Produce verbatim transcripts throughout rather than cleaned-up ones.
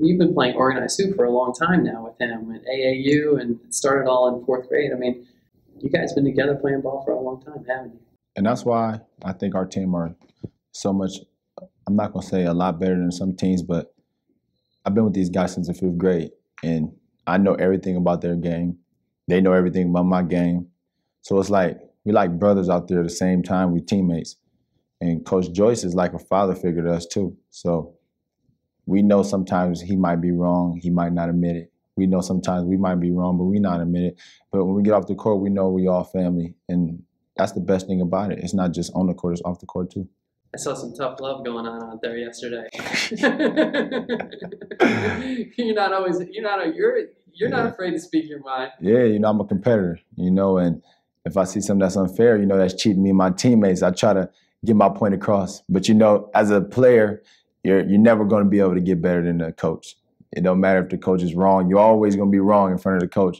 You've been playing organized hoop for a long time now with him at A A U, and it started all in fourth grade. I mean, you guys have been together playing ball for a long time, haven't you? And that's why I think our team are so much, I'm not going to say a lot better than some teams, but I've been with these guys since the fifth grade, and I know everything about their game. They know everything about my game. So it's like we like brothers out there at the same time. We teammates. And Coach Joyce is like a father figure to us too. So we know sometimes he might be wrong. He might not admit it. We know sometimes we might be wrong, but we not admit it. But when we get off the court, we know we all family. And that's the best thing about it. It's not just on the court. It's off the court too. I saw some tough love going on out there yesterday. You're not always, you're not, you're, you're yeah. not afraid to speak your mind. Yeah, you know, I'm a competitor, you know, and if I see something that's unfair, you know, that's cheating me and my teammates, I try to get my point across. But, you know, as a player, you're, you're never going to be able to get better than the coach. It don't matter if the coach is wrong. You're always going to be wrong in front of the coach.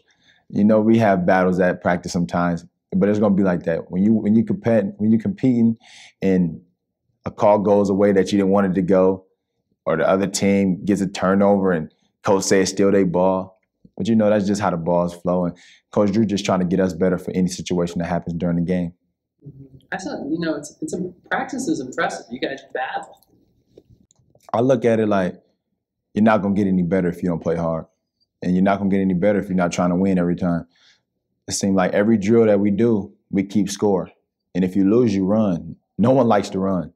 You know, we have battles at practice sometimes, but it's going to be like that. When, you, when, you compete, when you're competing and a call goes away that you didn't want it to go, or the other team gets a turnover and coach says steal their ball. But, you know, that's just how the ball's flowing. Coach Dru just trying to get us better for any situation that happens during the game. I saw, you know, it's, it's a, practice is impressive. You guys battle. I look at it like you're not going to get any better if you don't play hard. And you're not going to get any better if you're not trying to win every time. It seems like every drill that we do, we keep score. And if you lose, you run. No one likes to run.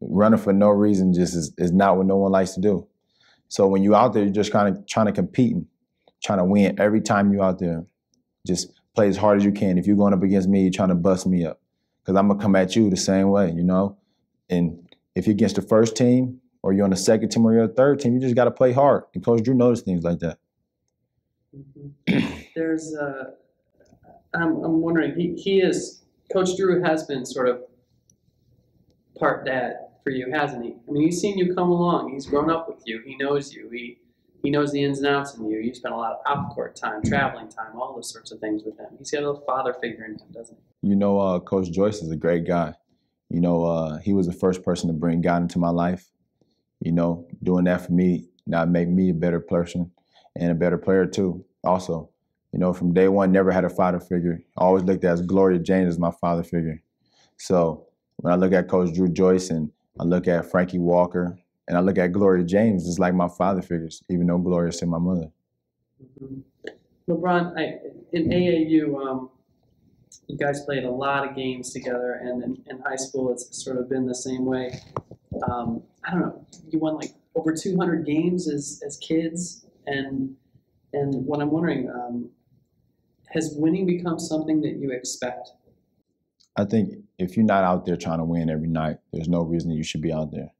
Running for no reason just is, is not what no one likes to do. So when you're out there, you're just kind of trying to compete. Trying to win every time you out there. Just play as hard as you can. If you're going up against me, you're trying to bust me up. Because I'm going to come at you the same way, you know? And if you're against the first team, or you're on the second team, or you're on the third team, you just got to play hard. And Coach Dru noticed things like that. Mm-hmm. There's, uh, I'm, I'm wondering, he, he is, Coach Dru has been sort of part dad for you, hasn't he? I mean, he's seen you come along. He's grown up with you. He knows you. He He knows the ins and outs in you. You spend a lot of off-court time, traveling time, all those sorts of things with him. He's got a little father figure in him, doesn't he? You know, uh, Coach Joyce is a great guy. You know, uh, he was the first person to bring God into my life. You know, doing that for me, now make me a better person and a better player too. Also, you know, from day one, never had a father figure. I always looked at as Gloria James as my father figure. So when I look at Coach Dru Joyce and I look at Frankie Walker, and I look at Gloria James, it's like my father figures, even though Gloria's still my mother. Mm-hmm. LeBron, I, in A A U, um, you guys played a lot of games together, and in, in high school it's sort of been the same way. Um, I don't know, you won like over two hundred games as, as kids, and, and what I'm wondering, um, has winning become something that you expect? I think if you're not out there trying to win every night, there's no reason that you should be out there.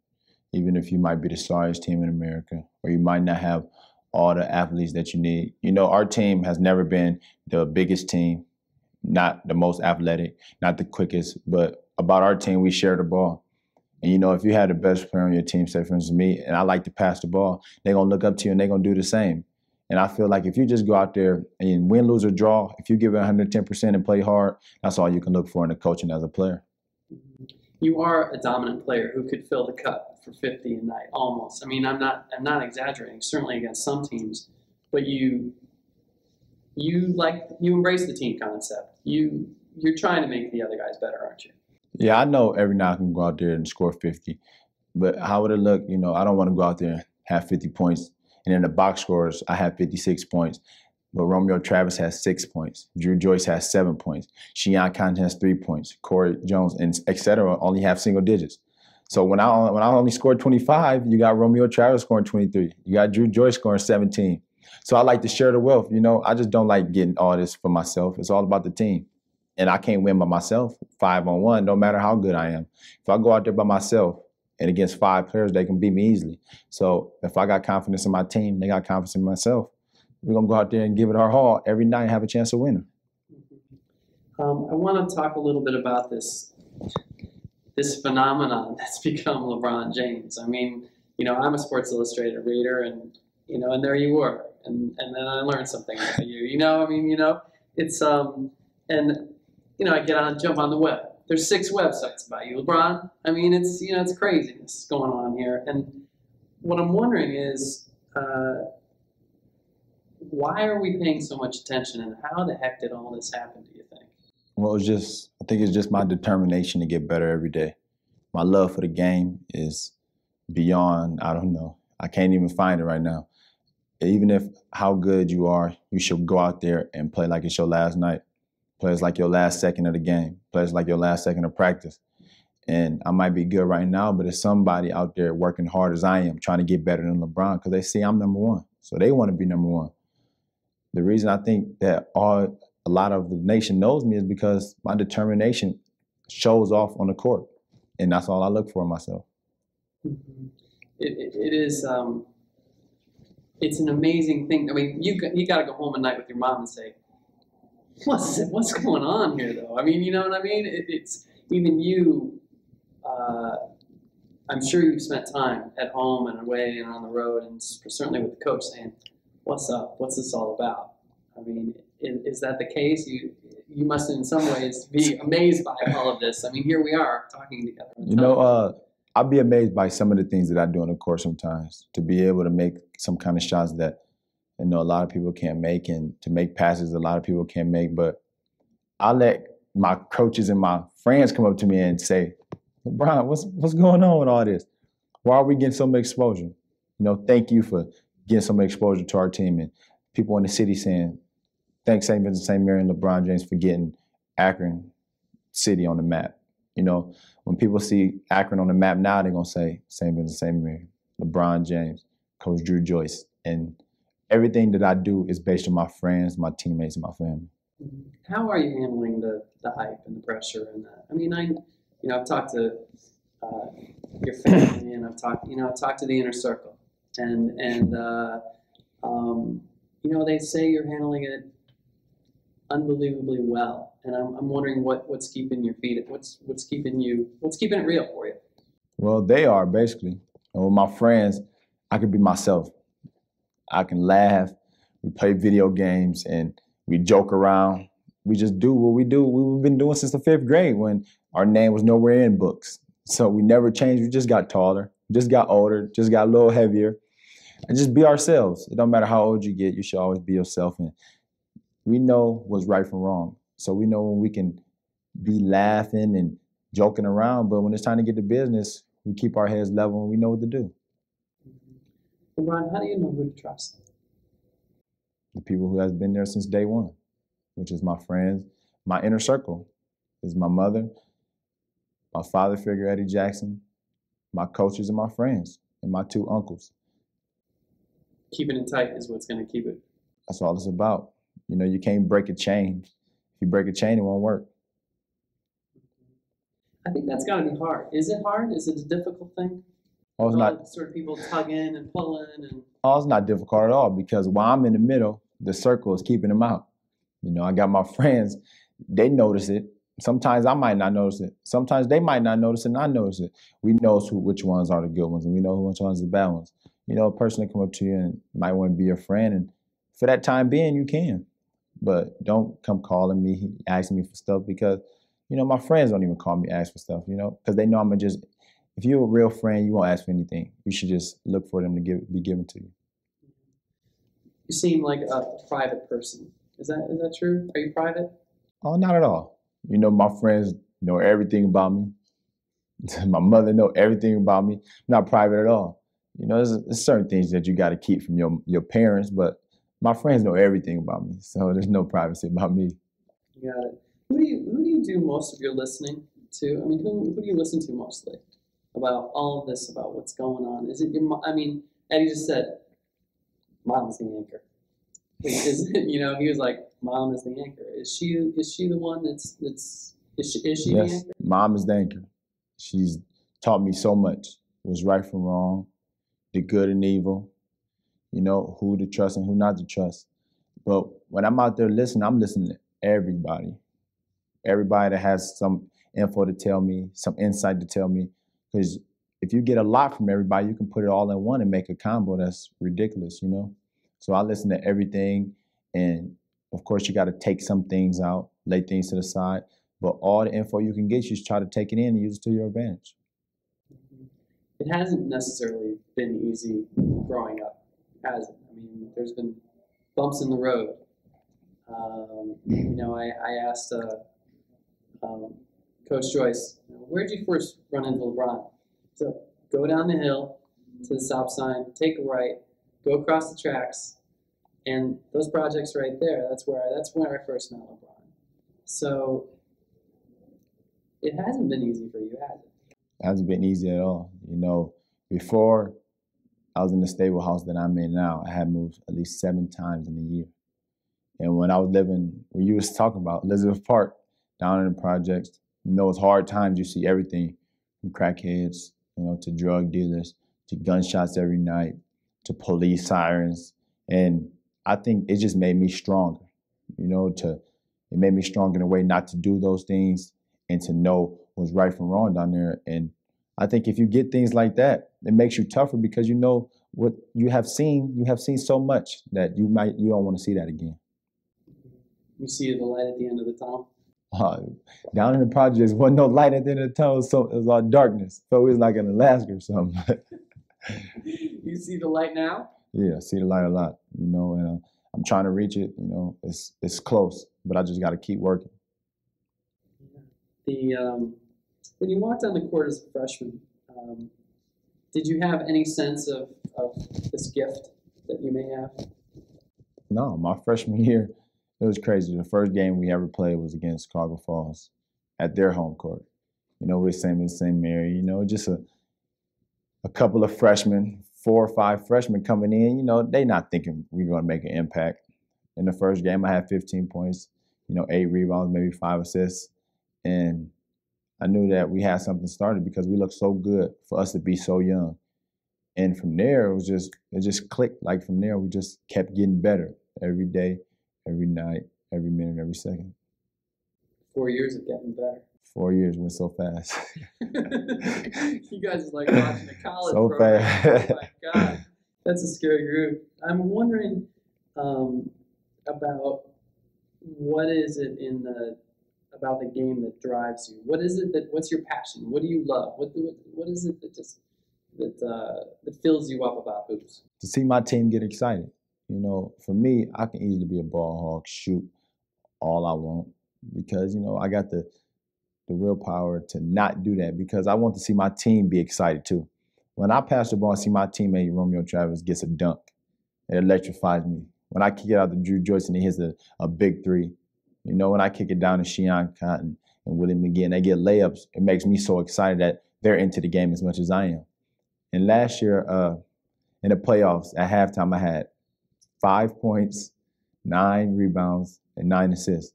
Even if you might be the sorriest team in America, or you might not have all the athletes that you need. You know, our team has never been the biggest team, not the most athletic, not the quickest, but about our team, we share the ball. And, you know, if you had the best player on your team, say, for instance, me, and I like to pass the ball, they're going to look up to you and they're going to do the same. And I feel like if you just go out there and win, lose, or draw, if you give it one hundred ten percent and play hard, that's all you can look for in a coach and as a player. You are a dominant player who could fill the cup for fifty a night, almost. I mean, I'm not, I'm not exaggerating. Certainly against some teams, but you, you like, you embrace the team concept. You, you're trying to make the other guys better, aren't you? Yeah, I know every night I can go out there and score fifty, but how would it look? You know, I don't want to go out there and have fifty points, and in the box scores, I have fifty-six points. But Romeo Travis has six points. Dru Joyce has seven points. Shian Conant has three points. Corey Jones and et cetera only have single digits. So when I when I only scored twenty-five, you got Romeo Travis scoring twenty-three. You got Dru Joyce scoring seventeen. So I like to share the wealth. You know, I just don't like getting all this for myself. It's all about the team, and I can't win by myself. Five on one, no matter how good I am. If I go out there by myself and against five players, they can beat me easily. So if I got confidence in my team, they got confidence in myself. We're going to go out there and give it our all every night and have a chance to win. Um, I want to talk a little bit about this this phenomenon that's become LeBron James. I mean, you know, I'm a Sports Illustrated reader, and, you know, and there you were. And, and then I learned something about you. You know, I mean, you know, it's, um, and, you know, I get on, jump on the web. There's six websites about you, LeBron. I mean, it's, you know, it's craziness going on here. And what I'm wondering is, uh, why are we paying so much attention, and how the heck did all this happen, do you think? Well, it's just, I think it's just my determination to get better every day. My love for the game is beyond, I don't know, I can't even find it right now. Even if how good you are, you should go out there and play like it's your last night. Play as like your last second of the game. Play as like your last second of practice. And I might be good right now, but there's somebody out there working hard as I am, trying to get better than LeBron, because they see I'm number one. So they want to be number one. The reason I think that all, a lot of the nation knows me is because my determination shows off on the court. And that's all I look for in myself. Mm-hmm. It, it is, um, it's an amazing thing. I mean, you, you got to go home at night with your mom and say, what's, what's going on here, though? I mean, you know what I mean? It, it's even you, uh, I'm sure you've spent time at home and away and on the road, and certainly with the coach saying, what's up? What's this all about? I mean, is, is that the case? You, you must in some ways be amazed by all of this. I mean, here we are talking together. You know, uh, I'll be amazed by some of the things that I do on the court sometimes, to be able to make some kind of shots that, you know, a lot of people can't make, and to make passes a lot of people can't make. But I let my coaches and my friends come up to me and say, LeBron, what's, what's going on with all this? Why are we getting so much exposure? You know, thank you for getting so much exposure to our team. And people in the city saying, thanks Saint Vincent-Saint Mary and LeBron James for getting Akron City on the map. You know, when people see Akron on the map now, they're going to say, Saint Vincent-Saint Mary, LeBron James, Coach Dru Joyce. And everything that I do is based on my friends, my teammates, and my family. How are you handling the, the hype and the pressure and that? I mean, I, you know, I've talked to uh, your family, and I've talked, you know, I've talked to the inner circle. And, and uh, um, you know, they say you're handling it unbelievably well. And I'm, I'm wondering what, what's keeping your feet, what's, what's keeping you, what's keeping it real for you? Well, they are, basically. And with my friends, I can be myself. I can laugh. We play video games and we joke around. We just do what we do. We've been doing since the fifth grade, when our name was nowhere in books. So we never changed. We just got taller, just got older, just got a little heavier. And just be ourselves. It don't matter how old you get, you should always be yourself. And we know what's right from wrong. So we know when we can be laughing and joking around, but when it's time to get to business, we keep our heads level and we know what to do. LeBron, how do you know who to trust? The people who has been there since day one, which is my friends. My inner circle is my mother, my father figure, Eddie Jackson, my coaches and my friends, and my two uncles. Keeping it tight is what's going to keep it. That's all it's about. You know, you can't break a chain. If you break a chain, it won't work. I think that's got to be hard. Is it hard? Is it a difficult thing? Oh, it's not. Sort of people tug in and pull in. And... Oh, it's not difficult at all, because while I'm in the middle, the circle is keeping them out. You know, I got my friends. They notice it. Sometimes I might not notice it. Sometimes they might not notice it, and I notice it. We know who, which ones are the good ones, and we know which ones are the bad ones. You know, a person that come up to you and might want to be your friend, and for that time being, you can. But don't come calling me, asking me for stuff, because, you know, my friends don't even call me, ask for stuff, you know, because they know I'm going to just, if you're a real friend, you won't ask for anything. You should just look for them to give, be given to you. You seem like a private person. Is that is that true? Are you private? Oh, not at all. You know, my friends know everything about me. My mother know everything about me. Not private at all. You know, there's, there's certain things that you got to keep from your, your parents, but my friends know everything about me, so there's no privacy about me. You got it. Who do you, who do you do most of your listening to? I mean, who, who do you listen to mostly about all of this, about what's going on? Is it your, I mean, Eddie just said, mom's the anchor. Is it, you know, he was like, mom is the anchor. Is she, is she the one that's, that's is she, is she yes, the anchor? Mom is the anchor. She's taught me so much. What's right from wrong, the good and evil. You know, who to trust and who not to trust. But when I'm out there listening, I'm listening to everybody. Everybody that has some info to tell me, some insight to tell me. Because if you get a lot from everybody, you can put it all in one and make a combo that's ridiculous, you know? So I listen to everything. And, of course, you got to take some things out, lay things to the side. But all the info you can get, you should try to take it in and use it to your advantage. It hasn't necessarily been easy growing up. hasn't. I mean, there's been bumps in the road. Um, you know, I, I asked uh, um, Coach Joyce, where did you first run into LeBron? So go down the hill to the stop sign, take a right, go across the tracks, and those projects right there, that's where I, that's where I first met LeBron. So it hasn't been easy for you, has it? It hasn't been easy at all. You know, before I was in the stable house that I'm in now, I had moved at least seven times in a year. And when I was living, when you was talking about Elizabeth Park, down in the projects, in those hard times, you see everything from crackheads, you know, to drug dealers, to gunshots every night, to police sirens. And I think it just made me stronger, you know, to, it made me stronger in a way not to do those things and to know what's right from wrong down there. And I think if you get things like that, it makes you tougher because you know what you have seen, you have seen so much that you might, you don't want to see that again. You see the light at the end of the tunnel? Uh, down in the projects, wasn't no light at the end of the tunnel, so it was all darkness. So it was like in Alaska or something. You see the light now? Yeah, I see the light a lot, you know, and uh, I'm trying to reach it, you know, it's it's close, but I just got to keep working. The um, when you walked on the court as a freshman, um, did you have any sense of, of this gift that you may have? No, my freshman year, it was crazy. The first game we ever played was against Chicago Falls at their home court. You know, we're Saint Vincent-Saint Mary, you know, just a a couple of freshmen, four or five freshmen coming in, you know, they not thinking we're going to make an impact. In the first game, I had fifteen points, you know, eight rebounds, maybe five assists. And I knew that we had something started because we looked so good for us to be so young. And from there, it was just, it just clicked. Like from there, we just kept getting better every day, every night, every minute, every second. Four years of getting better. Four years went so fast. You guys are like watching a college so program. Fast. Oh my God, that's a scary group. I'm wondering um, about what is it in the about the game that drives you. What is it that? What's your passion? What do you love? What what, what is it that just that uh, that fills you up about hoops? To see my team get excited. You know, for me, I can easily be a ball hog, shoot all I want because, you know, I got the, the willpower to not do that because I want to see my team be excited too. When I pass the ball and see my teammate Romeo Travis gets a dunk, it electrifies me. When I kick it out to Dru Joyce and he hits a, a big three, you know, when I kick it down to Shian Cotton and William McGinn, they get layups. It makes me so excited that they're into the game as much as I am. And last year uh, in the playoffs at halftime, I had five points, nine rebounds, and nine assists.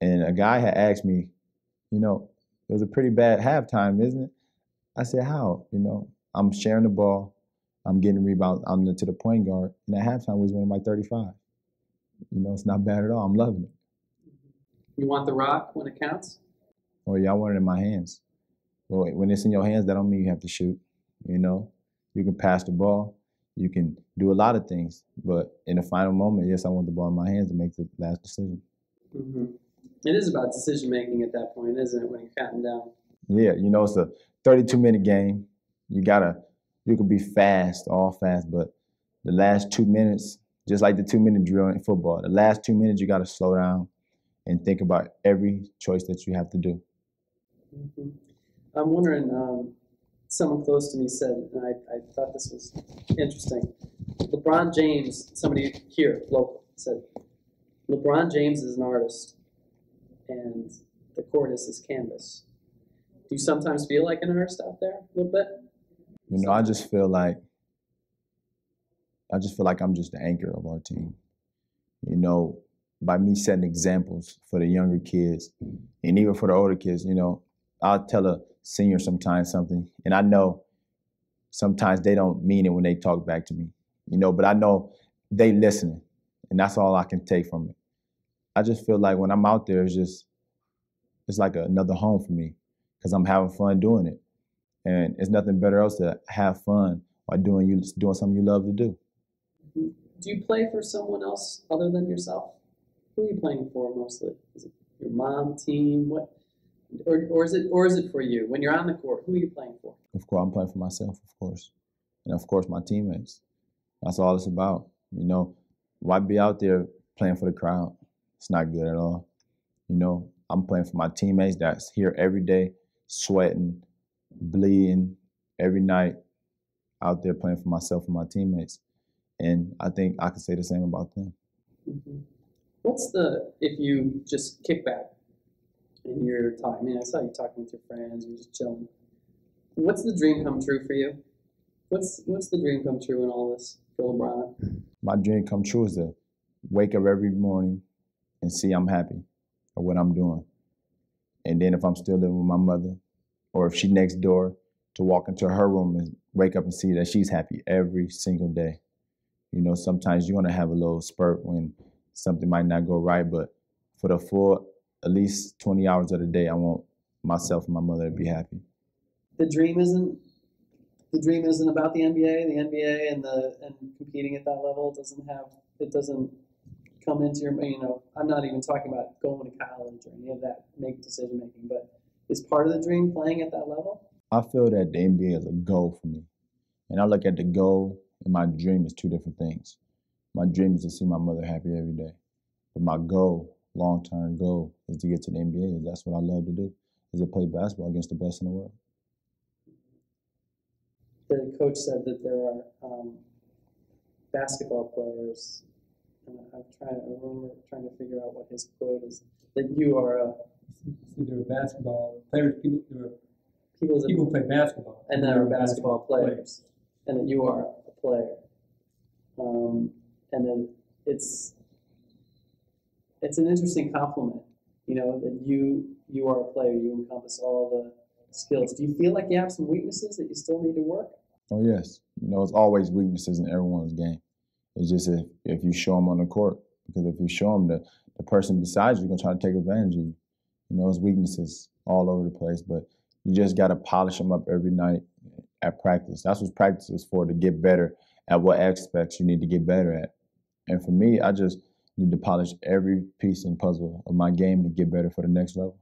And a guy had asked me, you know, it was a pretty bad halftime, isn't it? I said, how? You know, I'm sharing the ball. I'm getting rebounds. I'm to the point guard. And at halftime, we was winning by thirty-five. You know, it's not bad at all. I'm loving it. You want the rock when it counts? Oh, yeah, I want it in my hands. Well, when it's in your hands, that don't mean you have to shoot. You know, you can pass the ball. You can do a lot of things, but in the final moment, yes, I want the ball in my hands to make the last decision. Mm-hmm. It is about decision-making at that point, isn't it, when you're counting down? Yeah, you know, it's a thirty-two minute game. You gotta, you can be fast, all fast, but the last two minutes, just like the two-minute drill in football, the last two minutes, you gotta slow down and think about every choice that you have to do. Mm-hmm. I'm wondering, um, someone close to me said, and I, I thought this was interesting, LeBron James, somebody here, local, said, LeBron James is an artist, and the court is his canvas. Do you sometimes feel like an artist out there a little bit? You know, I just feel like, I just feel like I'm just the anchor of our team. You know, by me setting examples for the younger kids, and even for the older kids, you know, I'll tell a senior sometimes something, and I know sometimes they don't mean it when they talk back to me, you know, but I know they listening, and that's all I can take from it. I just feel like when I'm out there, it's just, it's like another home for me because I'm having fun doing it, and it's nothing better else to have fun by doing, you, doing something you love to do. Do you play for someone else other than yourself? Who are you playing for mostly? Is it your mom, team, what? Or, or is it, or is it for you? When you're on the court, who are you playing for? Of course, I'm playing for myself, of course, and of course my teammates. That's all it's about. You know, why be out there playing for the crowd? It's not good at all. You know, I'm playing for my teammates that's here every day, sweating, bleeding every night, out there playing for myself and my teammates. And I think I can say the same about them. Mm-hmm. What's the, if you just kick back in your time, I mean, I saw you talking with your friends, you're just chilling. What's the dream come true for you? What's what's the dream come true in all this for LeBron? My dream come true is to wake up every morning and see I'm happy or what I'm doing. And then if I'm still living with my mother or if she's next door, to walk into her room and wake up and see that she's happy every single day. You know, sometimes you're going to have a little spurt when something might not go right, but for the full, at least twenty hours of the day, I want myself and my mother to be happy. The dream isn't the dream isn't about the N B A. The N B A and the and competing at that level doesn't have it doesn't come into your, you know, I'm not even talking about going to college or any of that, make decision making, but is part of the dream playing at that level? I feel that the N B A is a goal for me. And I look at the goal and my dream is two different things. My dream is to see my mother happy every day. But my goal, long-term goal, is to get to the N B A. And that's what I love to do, is to play basketball against the best in the world. The coach said that there are um, basketball players, and I'm trying to, I remember trying to figure out what his quote is, that you are a... There are basketball players, people, there are people, people who play basketball. And there are basketball, basketball players, players, and that you are a player. Um, and then it's it's an interesting compliment, you know, that you you are a player, you encompass all the skills. Do you feel like you have some weaknesses that you still need to work? Oh, yes. You know, it's always weaknesses in everyone's game. It's just if, if you show them on the court, because if you show them, the, the person beside you is going to try to take advantage of you. You know, it's weaknesses all over the place, but you just got to polish them up every night at practice. That's what practice is for, to get better at what aspects you need to get better at. And for me, I just need to polish every piece and puzzle of my game to get better for the next level.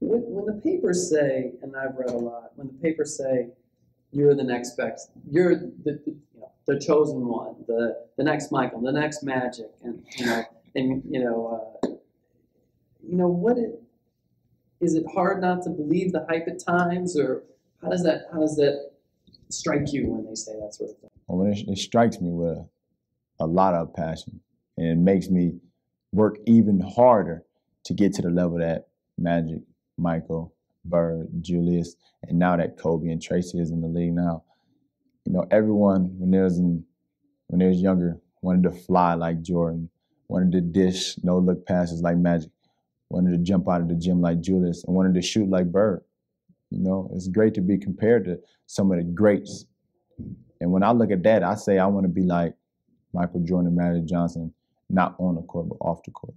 When, when the papers say, and I've read a lot, when the papers say you're the next best, you're the, the, you know, the chosen one, the the next Michael, the next Magic, and you know, and you know, uh, you know what it, is it hard not to believe the hype at times, or how does that how does that strike you when they say that sort of thing? Well, it, it strikes me with a, a lot of passion, and it makes me work even harder to get to the level that Magic, Michael, Bird, Julius, and now that Kobe and Tracy is in the league now. You know, everyone when they was in, when they was younger wanted to fly like Jordan, wanted to dish no look passes like Magic, wanted to jump out of the gym like Julius, and wanted to shoot like Bird. You know, it's great to be compared to some of the greats. And when I look at that, I say I want to be like Michael Jordan, Magic Johnson, not on the court, but off the court.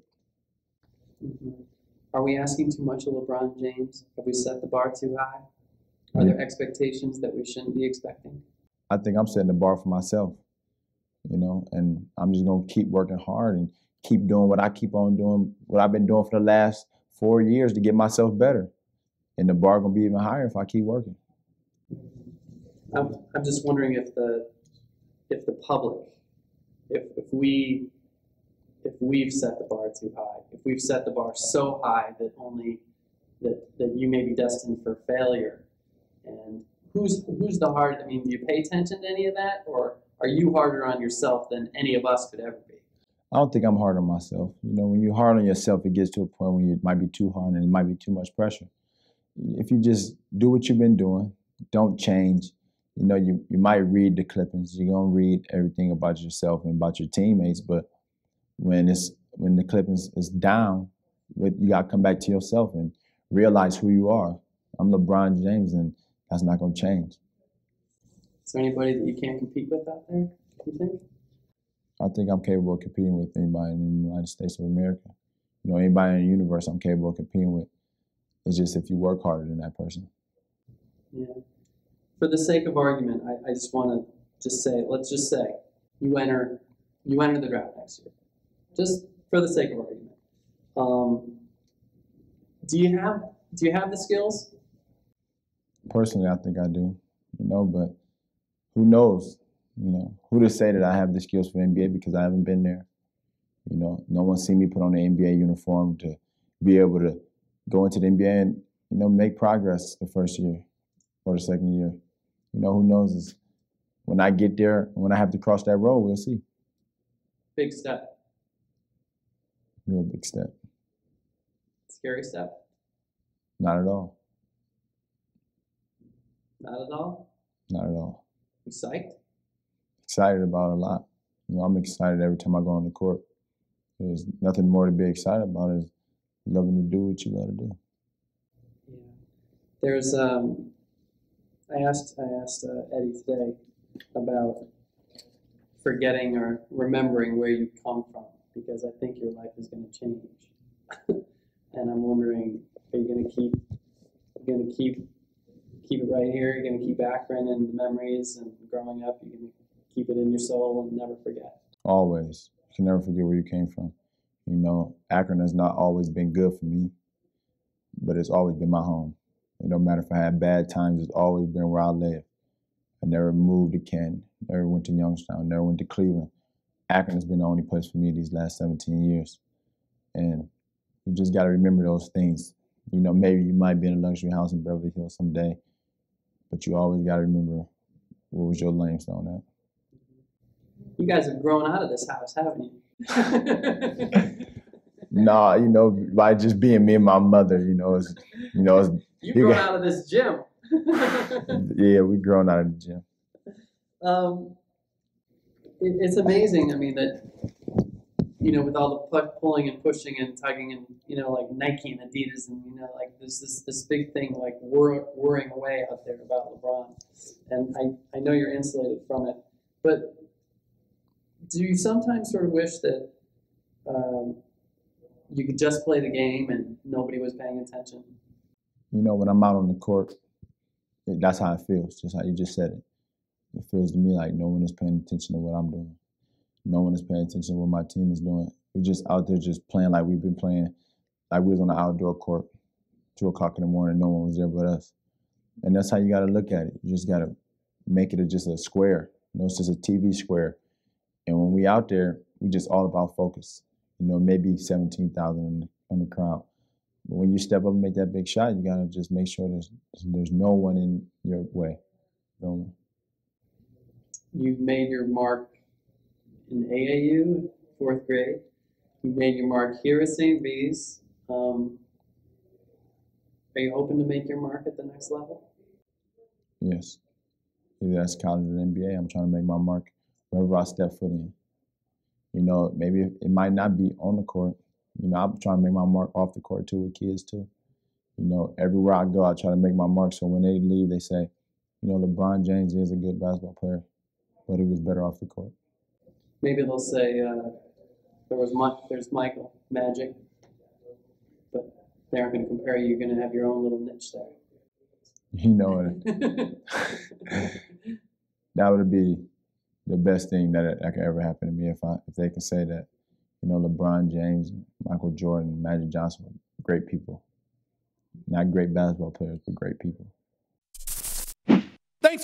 Mm-hmm. Are we asking too much of LeBron James? Have we set the bar too high? Are there expectations that we shouldn't be expecting? I think I'm setting the bar for myself, you know, and I'm just going to keep working hard and keep doing what I keep on doing, what I've been doing for the last four years to get myself better. And the bar going to be even higher if I keep working. I'm, I'm just wondering if the if the public, if, if we, if we've set the bar too high, if we've set the bar so high that only that, that you may be destined for failure. And who's who's the hard? I mean, do you pay attention to any of that, or are you harder on yourself than any of us could ever be? I don't think I'm hard on myself. You know, when you're hard on yourself, it gets to a point where you might be too hard and it might be too much pressure. If you just do what you've been doing, don't change. You know, you, you might read the clippings. You're going to read everything about yourself and about your teammates, but when it's when the clippings is down, you got to come back to yourself and realize who you are. I'm LeBron James, and that's not going to change. Is there anybody that you can't compete with out there, you think? I think I'm capable of competing with anybody in the United States of America. You know, anybody in the universe I'm capable of competing with. It's just if you work harder than that person. Yeah. For the sake of argument, I, I just want to just say, let's just say you enter, you enter the draft next year. Just for the sake of argument, um, do you have do you have the skills? Personally, I think I do. You know, but who knows? You know, who to say that I have the skills for the N B A because I haven't been there. You know, no one's seen me put on an N B A uniform to be able to go into the N B A and, you know, make progress the first year or the second year. You know, who knows? Is when I get there, when I have to cross that road, we'll see. Big step. Real big step. Scary step? Not at all. Not at all? Not at all. You psyched? Excited about a lot. You know, I'm excited every time I go on the court. There's nothing more to be excited about is loving to do what you love to do. Yeah. There's, um, I asked, I asked uh, Eddie today about forgetting or remembering where you come from, because I think your life is going to change. And I'm wondering, are you going to keep, going to keep, keep it right here? You're going to keep Akron and the memories and growing up. You're going to keep it in your soul and never forget. Always. You can never forget where you came from. You know, Akron has not always been good for me, but it's always been my home. It don't matter if I had bad times, it's always been where I lived. I never moved to Canton, never went to Youngstown, never went to Cleveland. Akron has been the only place for me these last seventeen years. And you just got to remember those things. You know, maybe you might be in a luxury house in Beverly Hills someday, but you always got to remember what was your limestone at. You guys have grown out of this house, haven't you? Nah, you know, by just being me and my mother, you know, it's, you know, it's, you've grown got, out of this gym. Yeah, we've grown out of the gym. Um, it, it's amazing. I mean, that, you know, with all the pulling and pushing and tugging and, you know, like Nike and Adidas and, you know, like there's this this big thing like whir- whirring away out there about LeBron, and I I know you're insulated from it, but. Do you sometimes sort of wish that um, you could just play the game and nobody was paying attention? You know, when I'm out on the court, that's how it feels, just how you just said it. It feels to me like no one is paying attention to what I'm doing. No one is paying attention to what my team is doing. We're just out there just playing like we've been playing, like we was on the outdoor court, two o'clock in the morning, no one was there but us. And that's how you got to look at it. You just got to make it just a square. You know, it's just a T V square. And when we out there, we just all about focus. You know, maybe seventeen thousand in the crowd. But when you step up and make that big shot, you got to just make sure there's there's no one in your way. No. You made your mark in A A U, fourth grade. You made your mark here at Saint V's. Um, are you hoping to make your mark at the next level? Yes. Either that's college or N B A. I'm trying to make my mark wherever I step foot in. You know, maybe it might not be on the court. You know, I'm trying to make my mark off the court too with kids too. You know, everywhere I go, I try to make my mark. So when they leave, they say, you know, LeBron James is a good basketball player, but he was better off the court. Maybe they'll say uh, there was my, there's Michael, Magic, but they aren't going to compare you. You're going to have your own little niche there. You know it. That would be the best thing that, that could ever happen to me if I if they could say that, you know, LeBron James, Michael Jordan, Magic Johnson were great people. Not great basketball players, but great people. Thanks